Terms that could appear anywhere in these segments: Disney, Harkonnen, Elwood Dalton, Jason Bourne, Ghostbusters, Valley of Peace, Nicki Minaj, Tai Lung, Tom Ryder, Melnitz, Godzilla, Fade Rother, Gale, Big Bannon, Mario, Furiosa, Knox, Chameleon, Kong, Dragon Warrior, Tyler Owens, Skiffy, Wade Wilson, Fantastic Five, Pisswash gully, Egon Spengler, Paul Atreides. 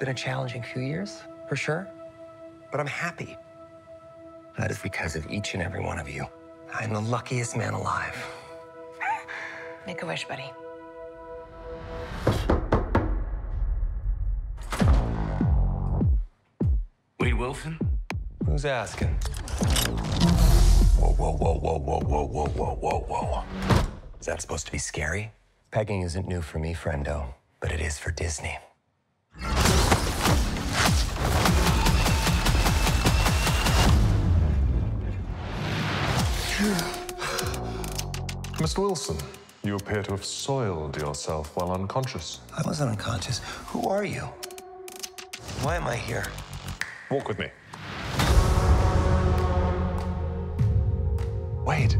been a challenging few years, for sure, but I'm happy. That is because of each and every one of you. I'm the luckiest man alive. Make a wish, buddy. Wade Wilson? Who's asking? Whoa, whoa, whoa, whoa, whoa, whoa, whoa, whoa, whoa, whoa. Is that supposed to be scary? Pegging isn't new for me, friendo, but it is for Disney. Mr. Wilson, you appear to have soiled yourself while unconscious. I wasn't unconscious. Who are you? Why am I here? Walk with me. Wade.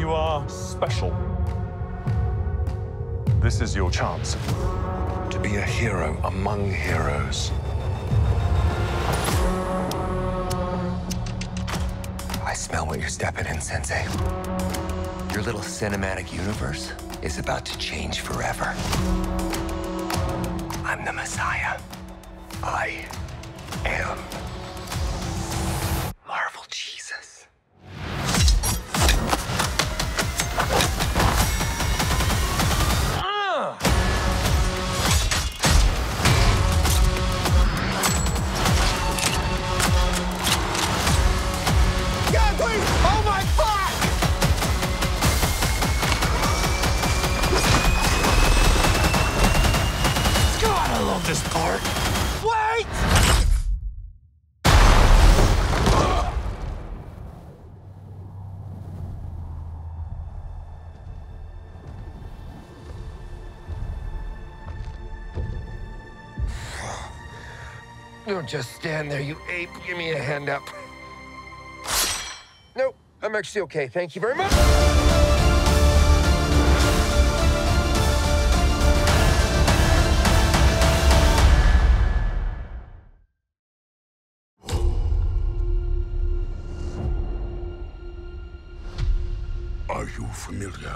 You are special. This is your chance to be a hero among heroes. I smell what you're stepping in, Sensei. Your little cinematic universe is about to change forever. I'm the Messiah. I am Marvel Jesus. This part. Wait! Don't just stand there, you ape. Give me a hand up. Nope, I'm actually okay. Thank you very much. Familiar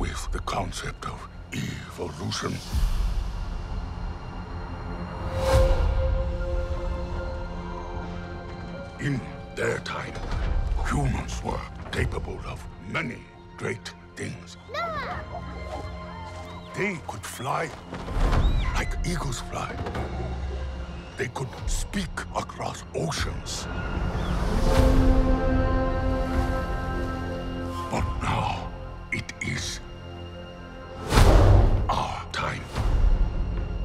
with the concept of evolution? In their time, humans were capable of many great things. No! They could fly like eagles fly. They could speak across oceans. But now, it is our time,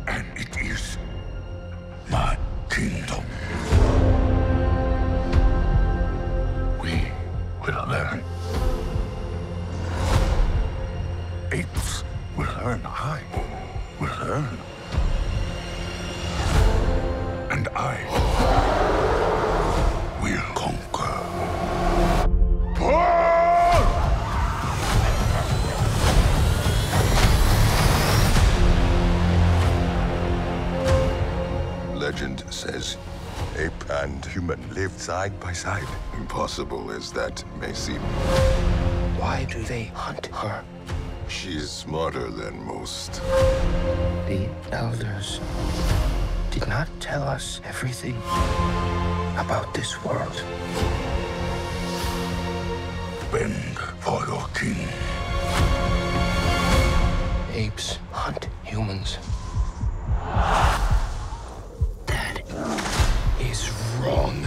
and it is my kingdom. We will learn. Apes will learn, I will learn. And I will conquer. Legend says ape and human lived side by side, impossible as that may seem. Why do they hunt her? She's smarter than most. The elders did not tell us everything about this world. Bend for your king. Apes hunt humans. Wrong.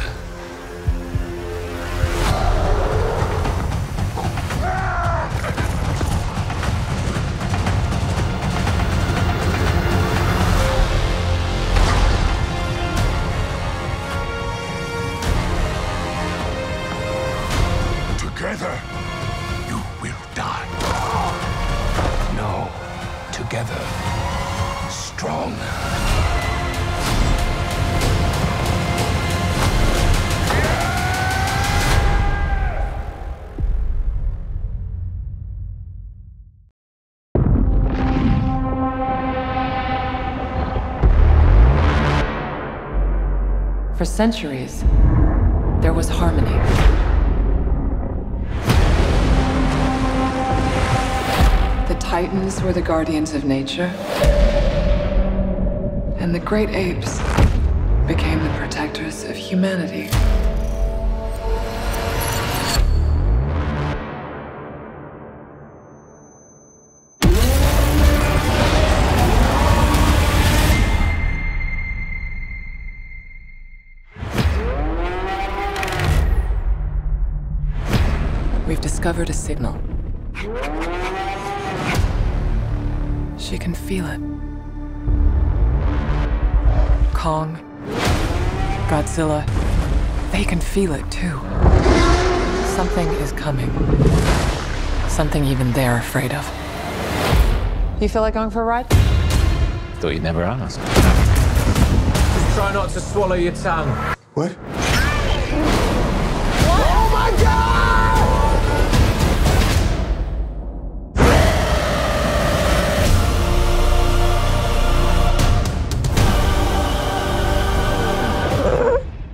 Together, you will die. No, together, strong. For centuries, there was harmony. The Titans were the guardians of nature. and the great apes became the protectors of humanity. We've discovered a signal. She can feel it. Kong, Godzilla, they can feel it too. Something is coming. Something even they're afraid of. You feel like going for a ride? Thought you'd never ask. Just try not to swallow your tongue. What? What? Oh my God!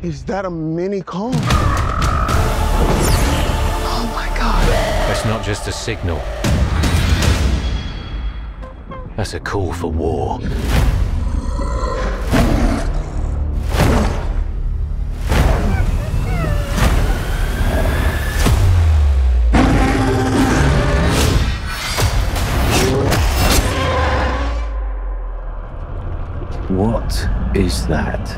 Is that a mini Kong? Oh my God. That's not just a signal. That's a call for war. What is that?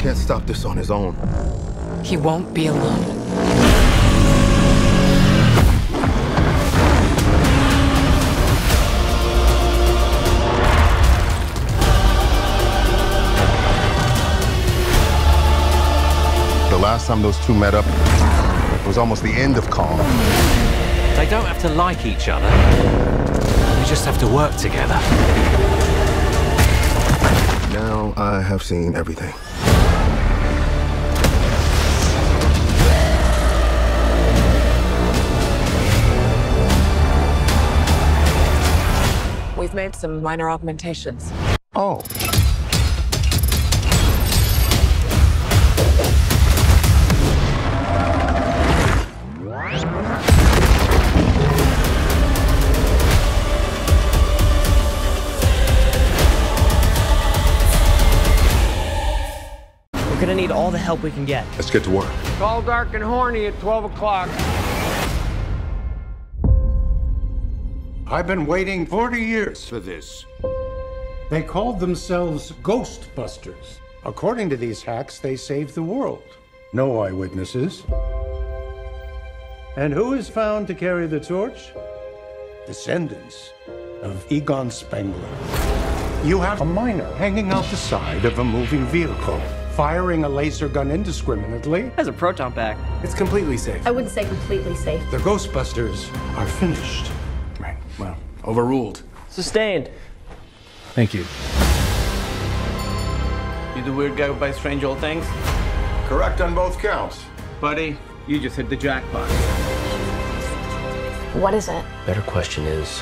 Can't stop this on his own. He won't be alone. The last time those two met up, it was almost the end of Kong. They don't have to like each other. They just have to work together. Now I have seen everything. We've made some minor augmentations. Oh. We're gonna need all the help we can get. Let's get to work. Call Dark and Horny at 12 o'clock. I've been waiting 40 years for this. They called themselves Ghostbusters. According to these hacks, they saved the world. No eyewitnesses. And who is found to carry the torch? Descendants of Egon Spengler. You have a miner hanging out the side of a moving vehicle, firing a laser gun indiscriminately. Has a proton pack. It's completely safe. I wouldn't say completely safe. The Ghostbusters are finished. Right. Well, overruled. Sustained. Thank you. You the weird guy who buys strange old things? Correct on both counts. Buddy, you just hit the jackpot. What is it? Better question is,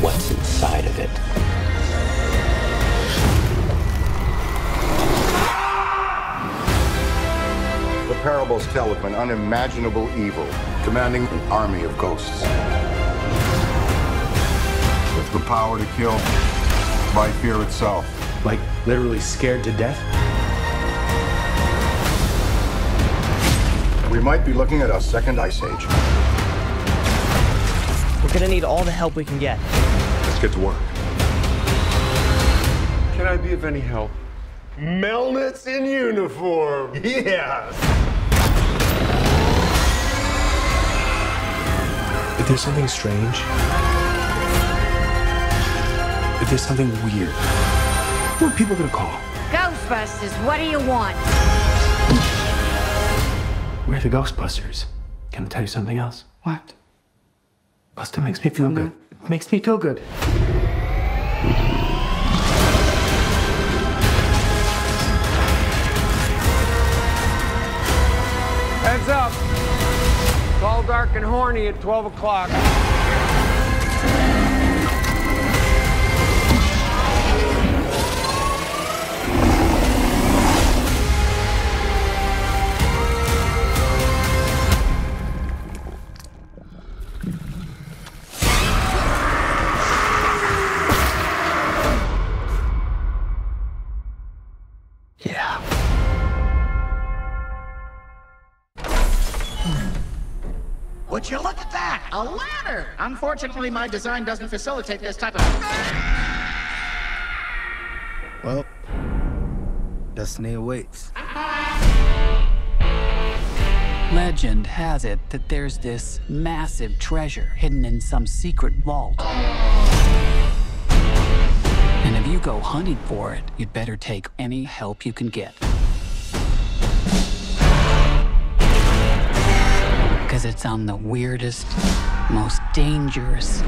what's inside of it? The parables tell of an unimaginable evil commanding an army of ghosts. The power to kill by fear itself. Like, literally scared to death? We might be looking at our second ice age. We're gonna need all the help we can get. Let's get to work. Can I be of any help? Melnitz in uniform! Yes! If there's something strange, if there's something weird, who are people gonna call? Ghostbusters, what do you want? We're the Ghostbusters. Can I tell you something else? What? Buster makes me feel good. It makes me feel good. Heads up. Call Dark and Horny at 12 o'clock. Would you look at that? A ladder! Unfortunately, my design doesn't facilitate this type of... Well, destiny awaits. Legend has it that there's this massive treasure hidden in some secret vault. And if you go hunting for it, you'd better take any help you can get. Because it's on the weirdest, most dangerous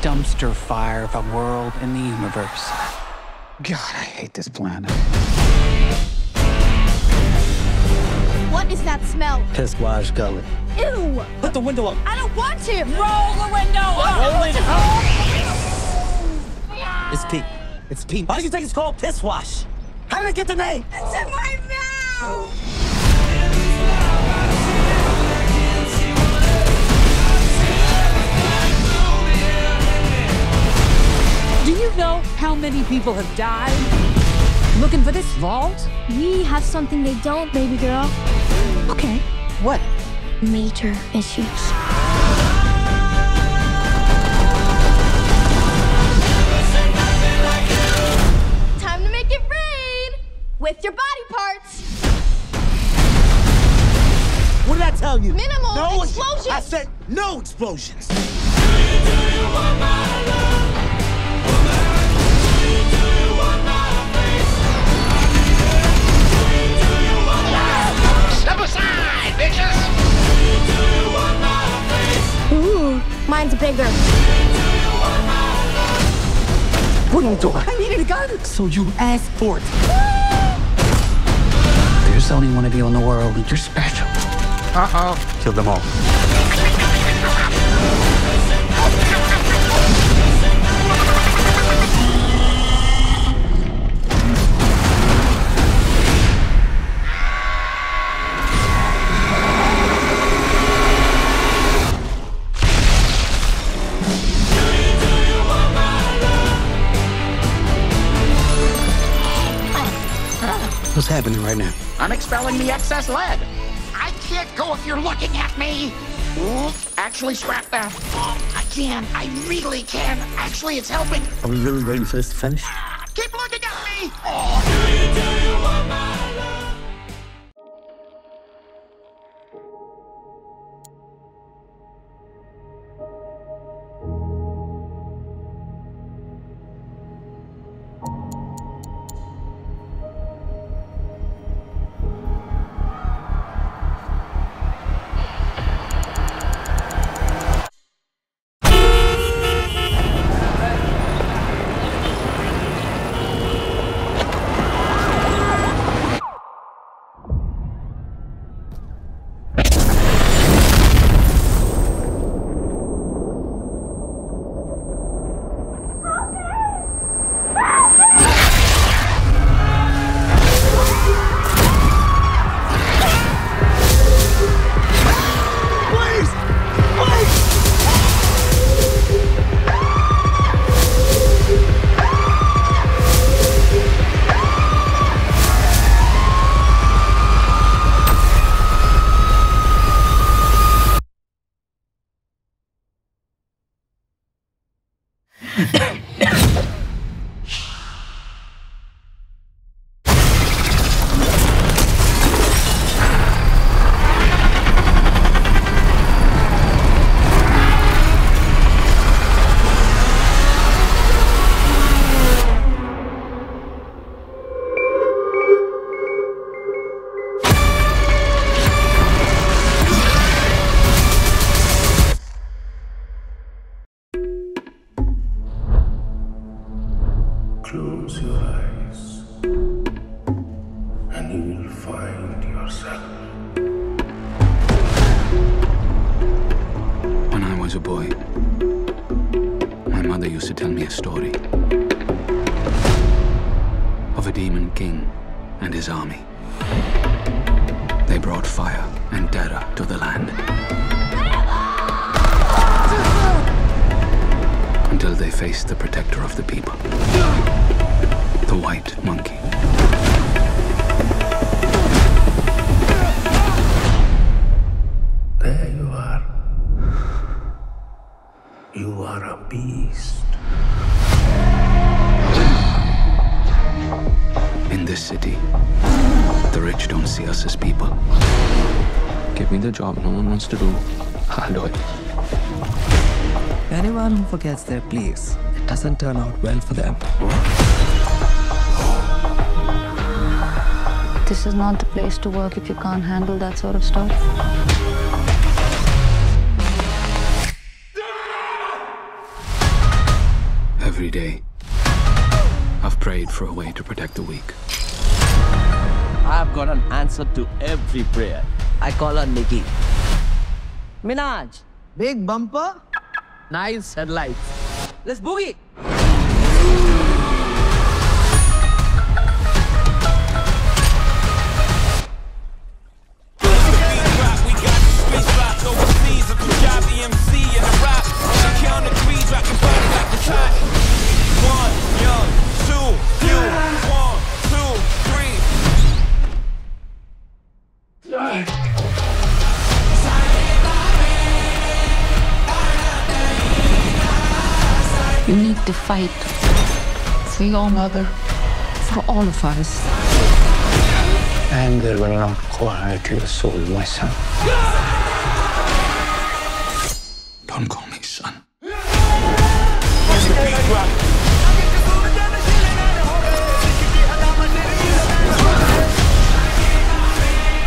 dumpster fire of a world in the universe. God, I hate this planet. What is that smell? Pisswash gully. Ew! Put the window up. I don't want to! Roll the window up! Roll it up! It's pee. It's pee. Why do you think it's called Pisswash? How did I get the name? It's in my mouth! Do you know how many people have died? Looking for this vault? We have something they don't, baby girl. Okay. What? Major issues. Time to make it rain! With your body parts! What did I tell you? Minimal explosions! I said no explosions! Aside, bitches! Ooh, mine's bigger. What are you doing? I needed a gun. So you asked for it. There's only one of you in the world, and you're special. Uh-oh. Kill them all. What's happening right now? I'm expelling the excess lead. I can't go if you're looking at me. Actually, scrap that. I can. I really can. Actually, it's helping. Are we really waiting for this to finish? Keep looking at me. There you are. are a beast. In this city, the rich don't see us as people. Give me the job no one wants to do. I'll do it. Anyone who forgets their place, it doesn't turn out well for them. This is not the place to work if you can't handle that sort of stuff. Every day, I've prayed for a way to protect the weak. I've got an answer to every prayer. I call her Nicki Minaj. Big bumper, nice headlights. Let's boogie. You need to fight for your mother, for all of us. And it will not quiet your soul, my son. Don't call me son.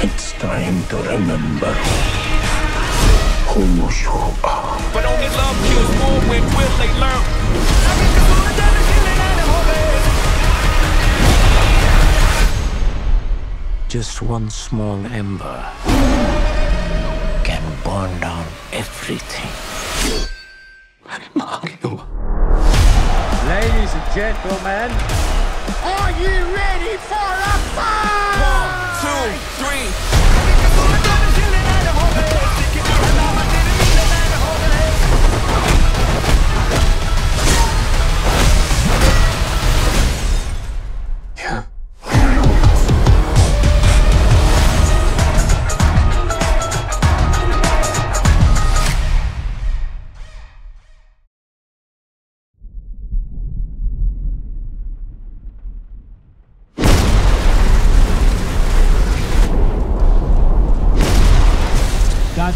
It's time to remember who you are. But only love kills more when will they learn. Just one small ember can burn down everything. Mario. Ladies and gentlemen, are you ready for a fight? 1, 2, 3.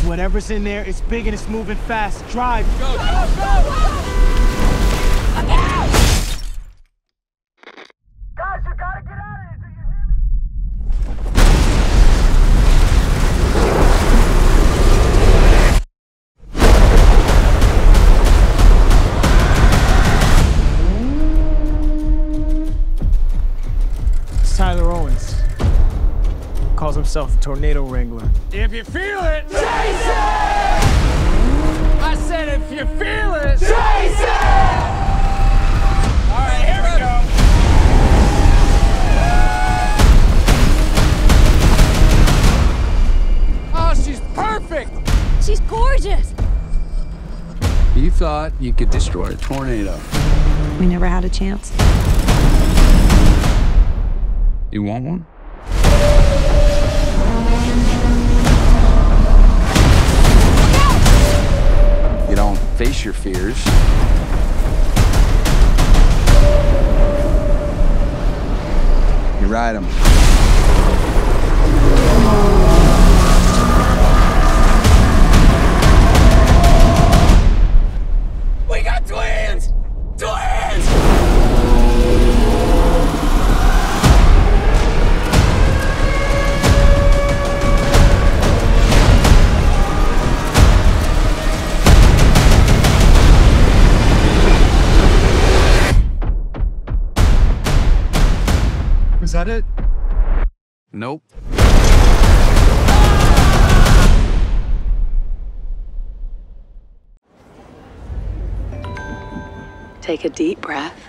Whatever's in there, it's big and it's moving fast. Drive! Go, go, go! Guys, you gotta get out of here! Do you hear me? It's Tyler Owens. Calls himself a tornado wrangler. If you feel it, Jason! I said if you feel it, Jason! All right, here we go. Oh, she's perfect! She's gorgeous! You thought you could destroy a tornado. We never had a chance. You want one? You don't face your fears. You ride them. We got twins! Twins! Is that it? Nope. Take a deep breath.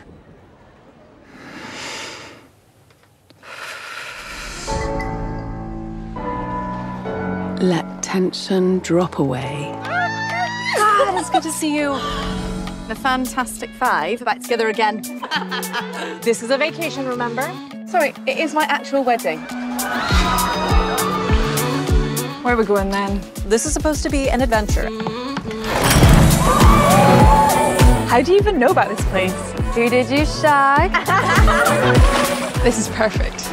Let tension drop away. Ah, it's good to see you. The Fantastic Five, back together again. This is a vacation, remember? Sorry, it is my actual wedding. Where are we going then? This is supposed to be an adventure. How do you even know about this place? Who did you shy? This is perfect.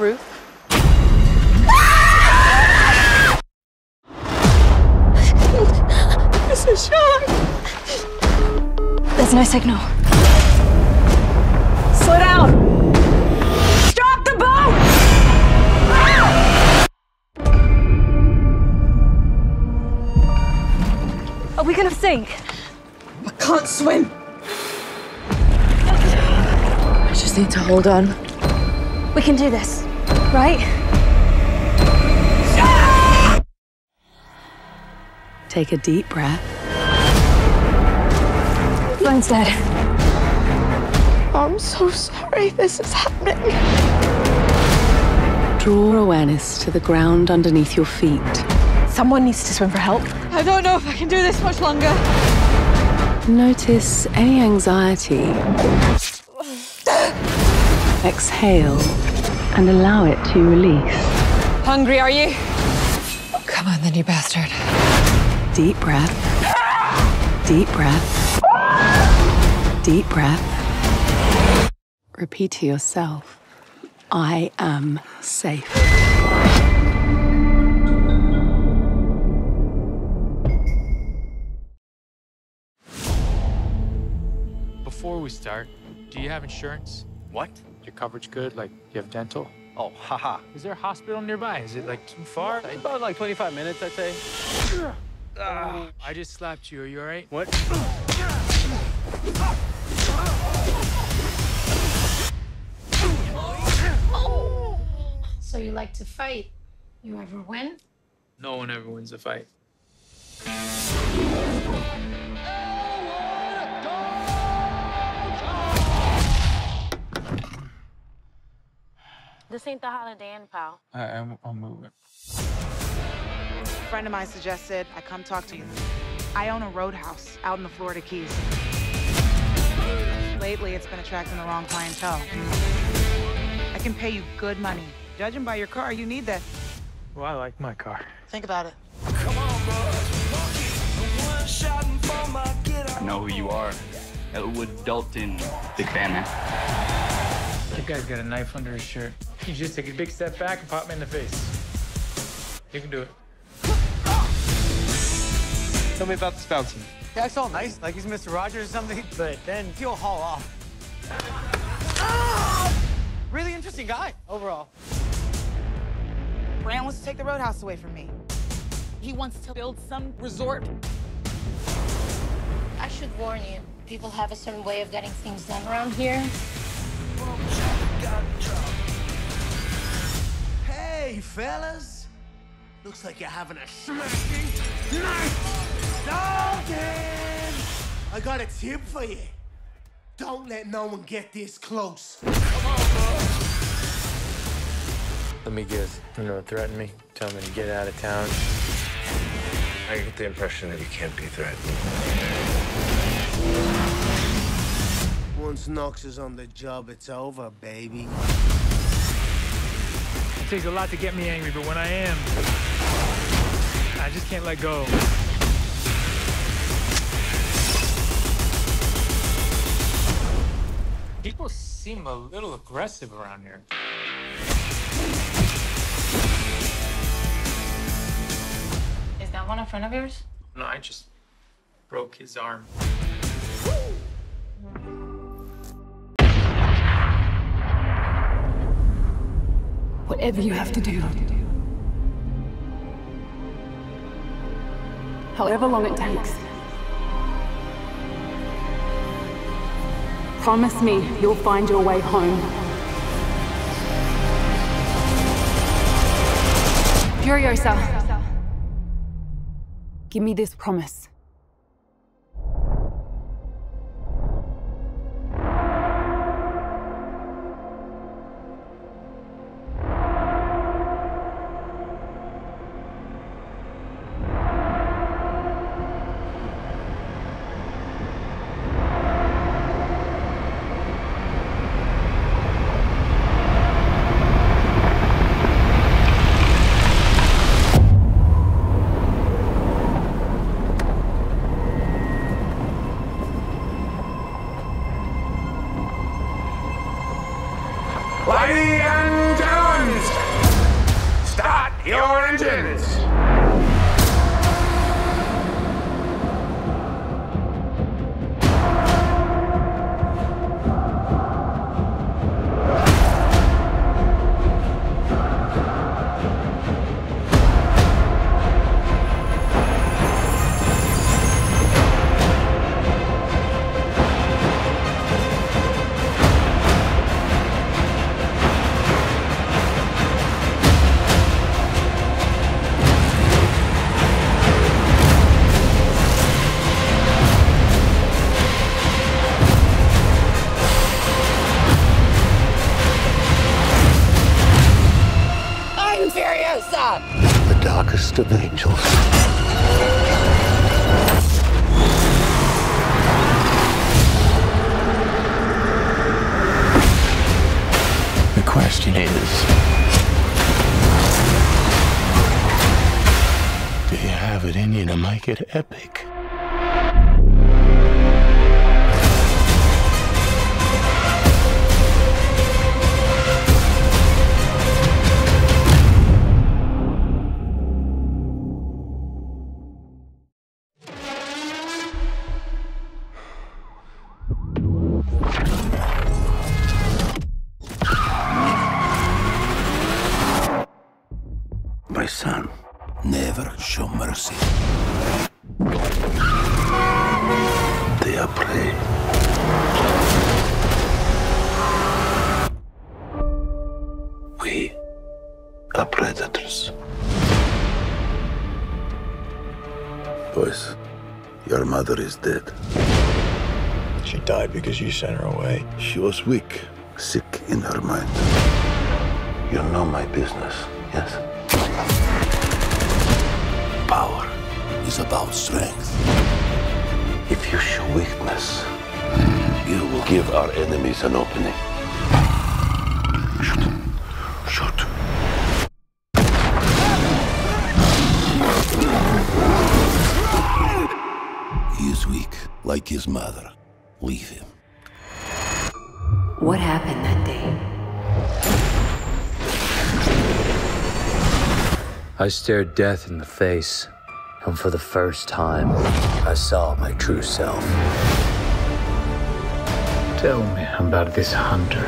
Ruth? It's a shark! There's no signal. Slow down! Are we gonna sink? I can't swim. I just need to hold on. We can do this, right? Ah! Take a deep breath. Mine's dead. I'm so sorry this is happening. Draw awareness to the ground underneath your feet. Someone needs to swim for help. I don't know if I can do this much longer. Notice any anxiety. Exhale and allow it to release. Hungry, are you? Oh, come on then, you bastard. Deep breath. Deep breath. Deep breath. Repeat to yourself, I am safe. Before we start, do you have insurance? What? Your coverage good? Like, you have dental? Oh, haha. Is there a hospital nearby? Is it, like, too far? It's about, like, 25 minutes, I'd say. I just slapped you. Are you all right? What? So you like to fight? You ever win? No one ever wins a fight. This ain't the Holiday Inn, pal. I'll move it. A friend of mine suggested I come talk to you. I own a roadhouse out in the Florida Keys. Lately, it's been attracting the wrong clientele. I can pay you good money. Judging by your car, you need that. Well, I like my car. Think about it. Come on, bro. I know who you are. Elwood Dalton, Big Bannon. That guy's got a knife under his shirt. You just take a big step back and pop him in the face. You can do it. Tell me about the fountain. He acts all nice, like he's Mr. Rogers or something, but then he'll haul off. Ah! Really interesting guy, overall. Brand wants to take the roadhouse away from me. He wants to build some resort. I should warn you, people have a certain way of getting things done around here. Hey, fellas. Looks like you're having a smacking night. Dalton! I got a tip for you. Don't let no one get this close. Come on, bro. Let me guess. You know, threaten me. Tell me to get out of town. I get the impression that you can't be threatened. Once Knox is on the job, it's over, baby. It takes a lot to get me angry, but when I am, I just can't let go. People seem a little aggressive around here. Is that one a friend of yours? No, I just broke his arm. Whatever you have to do. However long it takes. Promise me you'll find your way home. Furiosa, give me this promise. Your engines! The darkest of angels. The question is, do you have it in you to make it epic? Son, never show mercy. They are prey. We are predators. Boys, your mother is dead. She died because you sent her away. She was weak, sick in her mind. You know my business, yes? Power is about strength. If you show weakness, you will give our enemies an opening. Shoot. Shoot. He is weak, like his mother. Leave him. What happened that day? I stared death in the face, and for the first time, I saw my true self. Tell me about this hunter.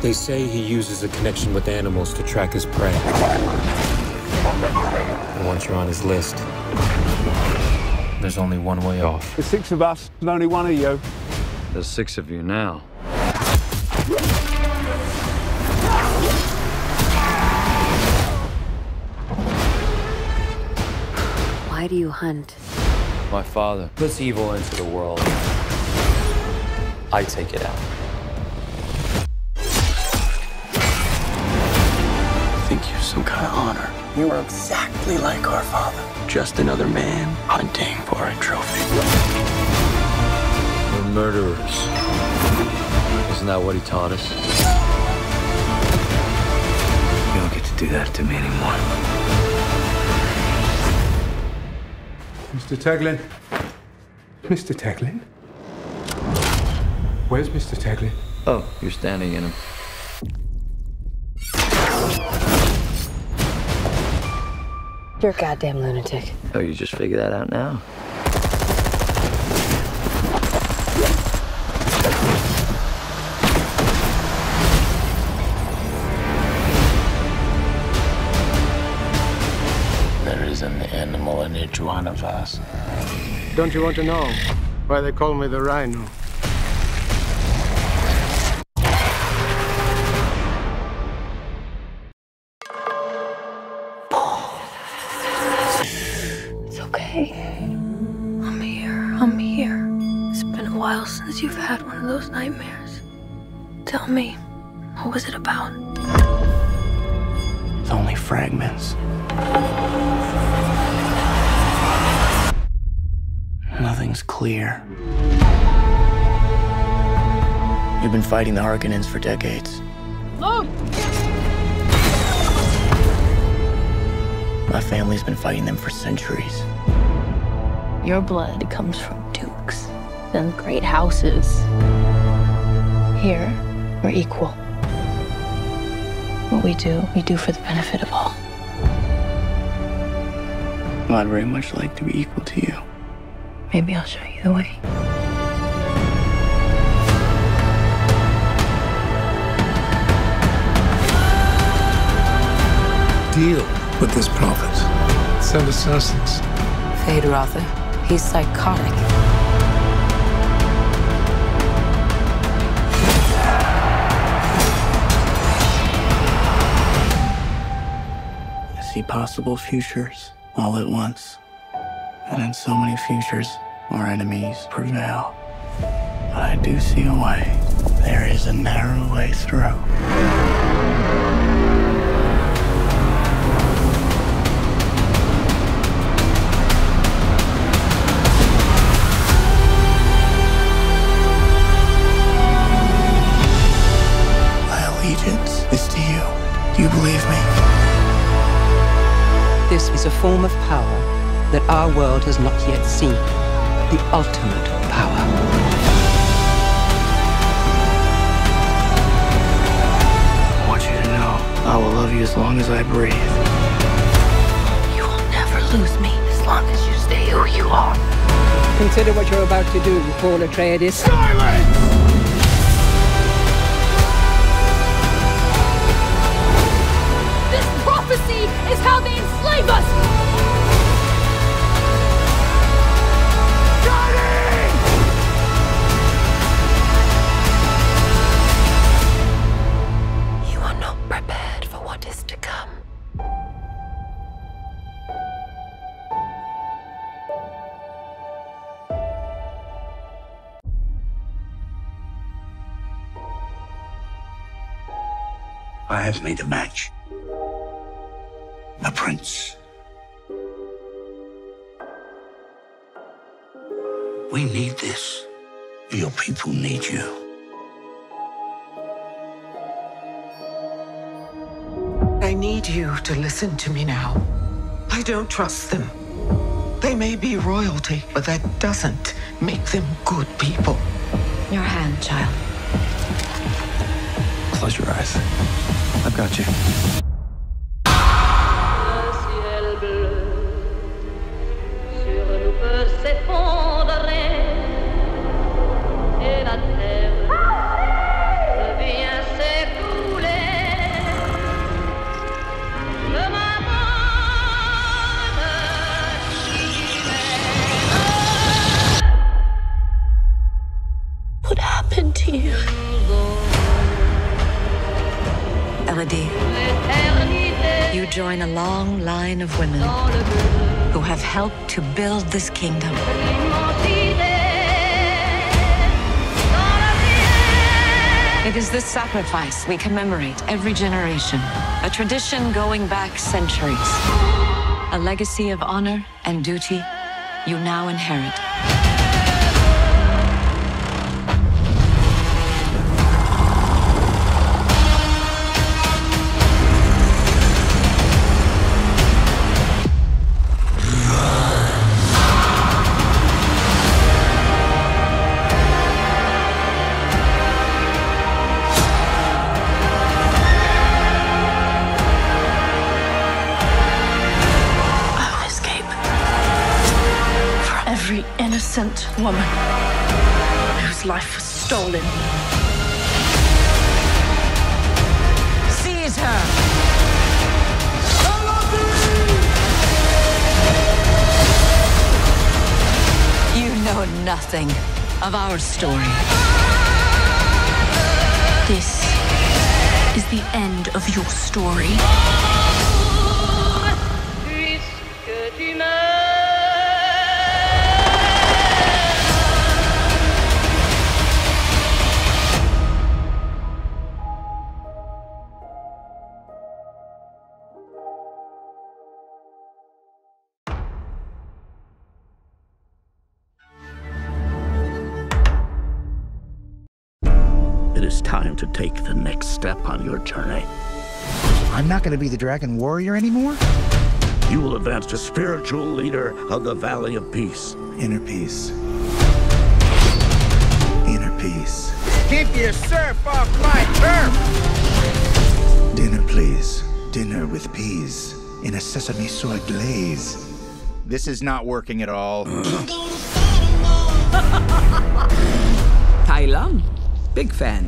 They say he uses a connection with animals to track his prey. And once you're on his list, there's only one way off. There's six of us, and only one of you. There's six of you now. Why do you hunt? My father puts evil into the world. I take it out. I think you're some kind of honor. You are exactly like our father. Just another man hunting for a trophy. We're murderers. Isn't that what he taught us? You don't get to do that to me anymore. Mr. Taglin? Mr. Taglin? Where's Mr. Taglin? Oh, you're standing in him. You're a goddamn lunatic. Oh, you just figured that out now? In each one of us. Don't you want to know why they call me the Rhino? Paul. It's okay. I'm here. I'm here. It's been a while since you've had one of those nightmares. Tell me, what was it about? It's only fragments. Nothing's clear. You've been fighting the Harkonnens for decades. Look! My family's been fighting them for centuries. Your blood comes from dukes and great houses. Here, we're equal. What we do for the benefit of all. I'd very much like to be equal to you. Maybe I'll show you the way. Deal with this prophet. Send assassins. Fade Rother. He's psychotic. I see possible futures all at once. And in so many futures, our enemies prevail. But I do see a way. There is a narrow way through. Is to you. Do you believe me? This is a form of power that our world has not yet seen. The ultimate power. I want you to know I will love you as long as I breathe. You will never lose me as long as you stay who you are. Consider what you're about to do, Paul Atreides. Silence! Is how they enslave us! Daddy! You are not prepared for what is to come. I have made a match. A prince. We need this. Your people need you. I need you to listen to me now. I don't trust them. They may be royalty, but that doesn't make them good people. Your hand, child. Close your eyes. I've got you. Join a long line of women who have helped to build this kingdom. It is this sacrifice we commemorate every generation, a tradition going back centuries, a legacy of honor and duty you now inherit. Innocent woman whose life was stolen. Seize her! I love you! You know nothing of our story. This is the end of your story. Time to take the next step on your journey. I'm not going to be the Dragon Warrior anymore? You will advance to spiritual leader of the Valley of Peace. Inner peace. Inner peace. Keep your surf off my turf! Dinner, please. eyes, dinner with peas, in a sesame soy glaze. This is not working at all. Tai Lung, big fan.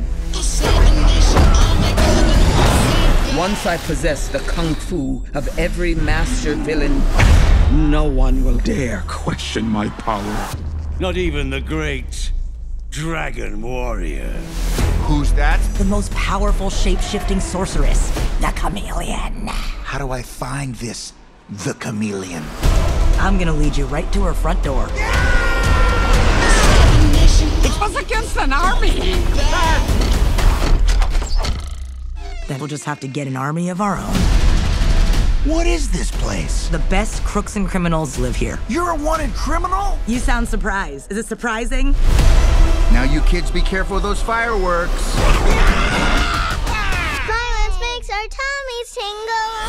Once I possess the kung fu of every master villain, no one will dare question my power. Not even the great Dragon Warrior. Who's that? The most powerful shape-shifting sorceress, the Chameleon. How do I find this, the Chameleon? I'm gonna lead you right to her front door. Yeah! It was against an army! Then we'll just have to get an army of our own. What is this place? The best crooks and criminals live here. You're a wanted criminal? You sound surprised. Is it surprising? Now you kids be careful of those fireworks. Violence makes our tummies tingle.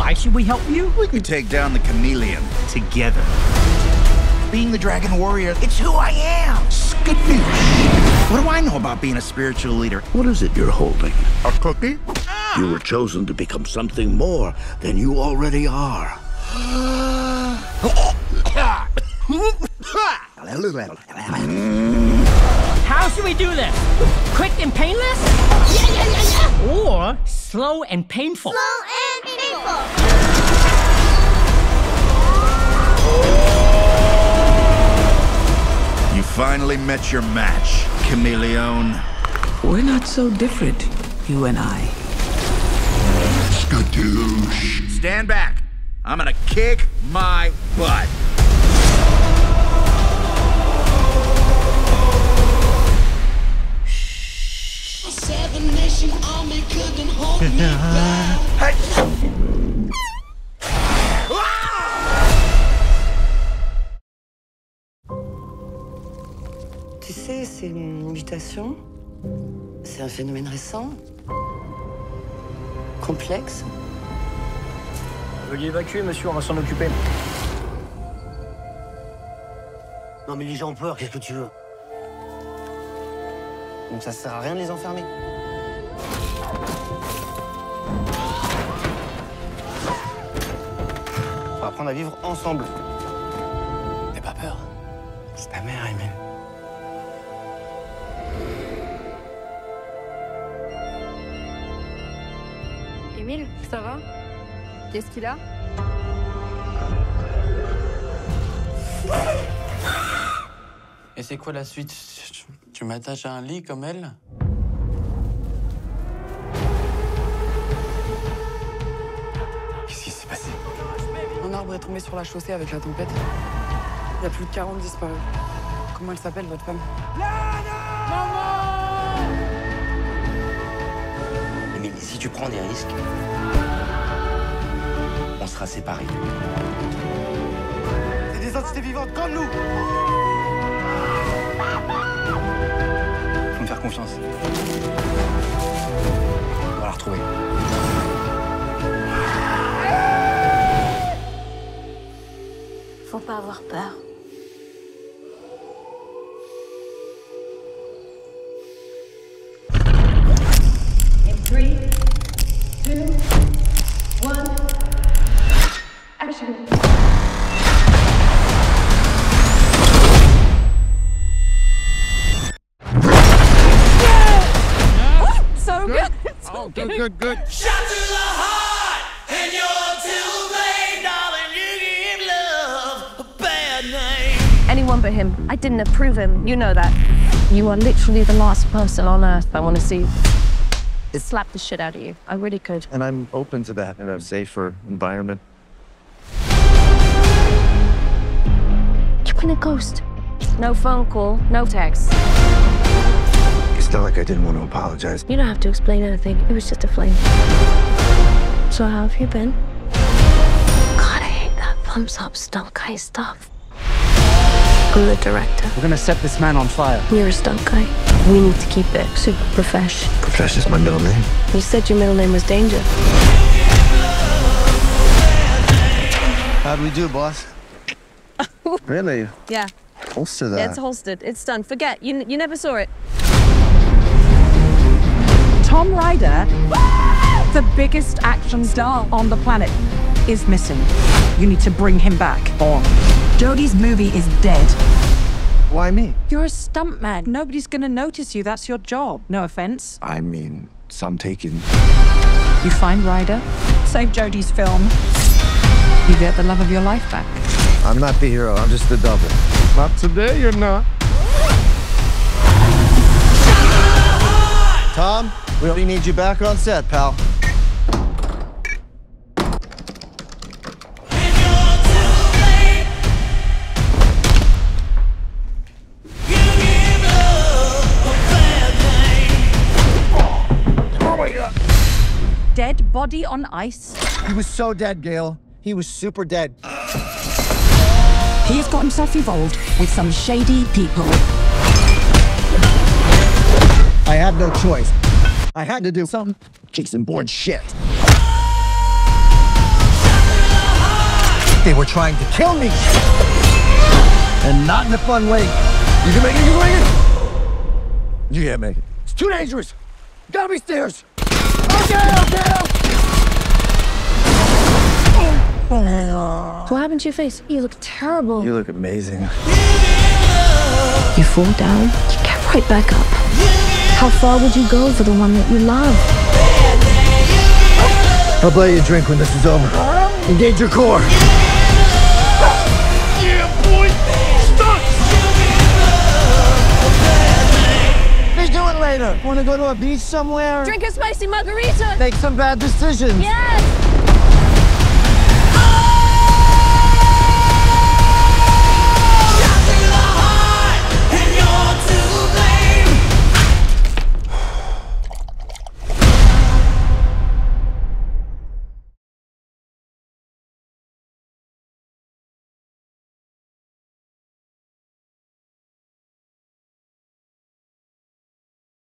Why should we help you? We can take down the Chameleon together. Being the Dragon Warrior, it's who I am. Skiffy. What do I know about being a spiritual leader? What is it you're holding? A cookie? You were chosen to become something more than you already are. How should we do this? Quick and painless? Yeah, yeah, yeah, yeah. Or slow and painful? Slow and painful. You finally met your match, Chameleon. We're not so different, you and I. Stand back. I'm gonna kick my butt. Shh. Tu sais, c'est une mutation. C'est un phénomène récent. Complexe. Veuillez évacuer, monsieur, on va s'en occuper. Non mais les gens ont peur, qu'est-ce que tu veux? Donc ça sert à rien de les enfermer. Faut apprendre à vivre ensemble. T'as pas peur? C'est ta mère, Emile. Emile, ça va? Qu'est-ce qu'il a? Et c'est quoi la suite? Tu m'attaches à un lit comme elle? Qu'est-ce qui s'est passé? Un arbre est tombé sur la chaussée avec la tempête. Il y a plus de 40 disparus. Comment elle s'appelle, votre femme? Maman! Mais si tu prends des risques... on sera séparés. C'est des entités vivantes comme nous. Faut me faire confiance. On va la retrouver. Faut pas avoir peur. In 3, 2, 1. Good. Shot to the heart, and you're too late, darling. You give love a bad name. Anyone but him. I didn't approve him. You know that. You are literally the last person on earth I want to see. Slap the shit out of you. I really could. And I'm open to that in a safer environment. You've been a ghost. No phone call, no text. It's not like I didn't want to apologize. You don't have to explain anything. It was just a flame. So how have you been? God, I hate that thumbs up stunk guy stuff. I'm the director. We're gonna set this man on fire. You're a stunt guy. We need to keep it super profesh. Profesh is my middle name. You said your middle name was Danger. How'd we do, boss? Really? Yeah. Holster that. Yeah, it's holstered. It's done. Forget. You never saw it. Tom Ryder The biggest action star on the planet is missing. You need to bring him back on. Jodie's movie is dead. Why me? You're a stuntman. Nobody's gonna notice you. That's your job. No offense. I mean, some taken. You find Ryder, save Jodie's film. You get the love of your life back. I'm not the hero. I'm just the double. Not today, you're not. Tom, we really need you back on set, pal. Dead body on ice. He was so dead, Gale. He was super dead. He has got himself involved with some shady people. I had no choice. I had to do some Jason Bourne shit. They were trying to kill me. And not in a fun way. You can make it, you can make it. You can't make it. It's too dangerous. Gotta be stairs. What happened to your face? You look terrible. You look amazing. You fall down, you get right back up. How far would you go for the one that you love? I'll buy you a drink when this is over. Engage your core. Yeah, boy! Stop! Let's do it later. Want to go to a beach somewhere? Drink a spicy margarita. Make some bad decisions. Yes!